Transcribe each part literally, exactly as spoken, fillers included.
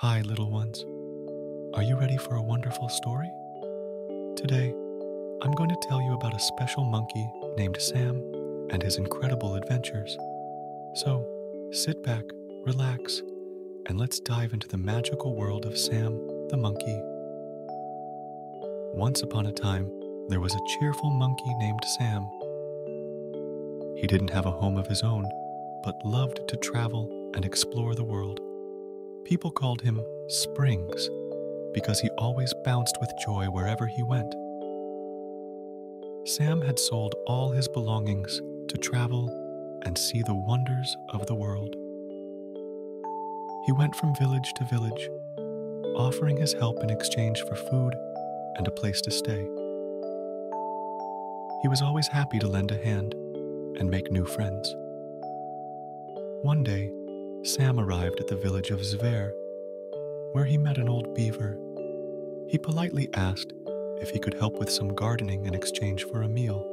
Hi, little ones. Are you ready for a wonderful story? Today, I'm going to tell you about a special monkey named Sam and his incredible adventures. So, sit back, relax, and let's dive into the magical world of Sam the monkey. Once upon a time, there was a cheerful monkey named Sam. He didn't have a home of his own, but loved to travel and explore the world. People called him Springs because he always bounced with joy wherever he went. Sam had sold all his belongings to travel and see the wonders of the world. He went from village to village, offering his help in exchange for food and a place to stay. He was always happy to lend a hand and make new friends. One day, Sam arrived at the village of Zvere, where he met an old beaver. He politely asked if he could help with some gardening in exchange for a meal.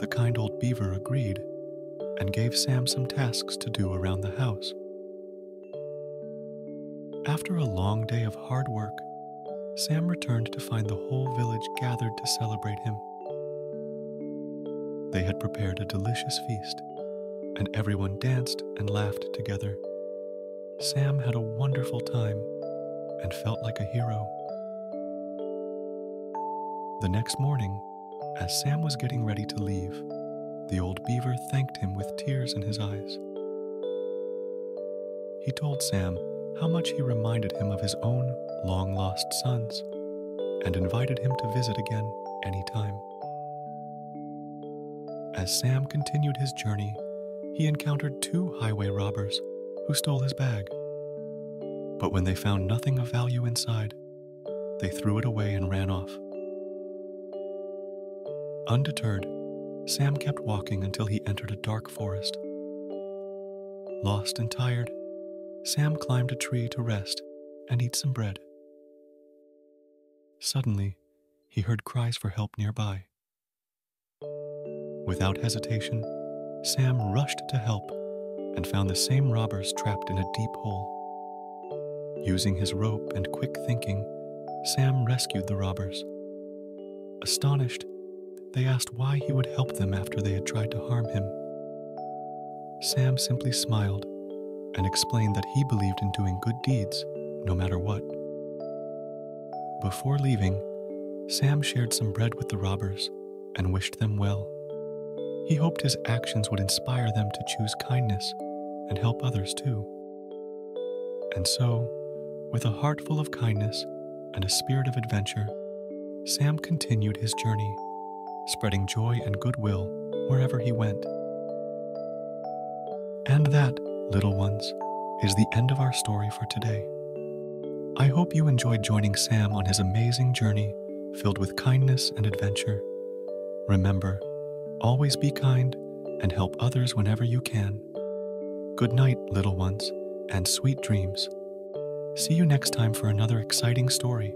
The kind old beaver agreed and gave Sam some tasks to do around the house. After a long day of hard work, Sam returned to find the whole village gathered to celebrate him. They had prepared a delicious feast, and everyone danced and laughed together. Sam had a wonderful time and felt like a hero. The next morning, as Sam was getting ready to leave, the old beaver thanked him with tears in his eyes. He told Sam how much he reminded him of his own long-lost sons and invited him to visit again anytime. As Sam continued his journey, he encountered two highway robbers who stole his bag. But when they found nothing of value inside, they threw it away and ran off. Undeterred, Sam kept walking until he entered a dark forest. Lost and tired, Sam climbed a tree to rest and eat some bread. Suddenly, he heard cries for help nearby. Without hesitation, Sam rushed to help and found the same robbers trapped in a deep hole. Using his rope and quick thinking, Sam rescued the robbers. Astonished, they asked why he would help them after they had tried to harm him. Sam simply smiled and explained that he believed in doing good deeds, no matter what. Before leaving, Sam shared some bread with the robbers and wished them well. He hoped his actions would inspire them to choose kindness and help others too. And so, with a heart full of kindness and a spirit of adventure, Sam continued his journey, spreading joy and goodwill wherever he went. And that, little ones, is the end of our story for today. I hope you enjoyed joining Sam on his amazing journey filled with kindness and adventure. Remember, always be kind and help others whenever you can. Good night, little ones, and sweet dreams. See you next time for another exciting story.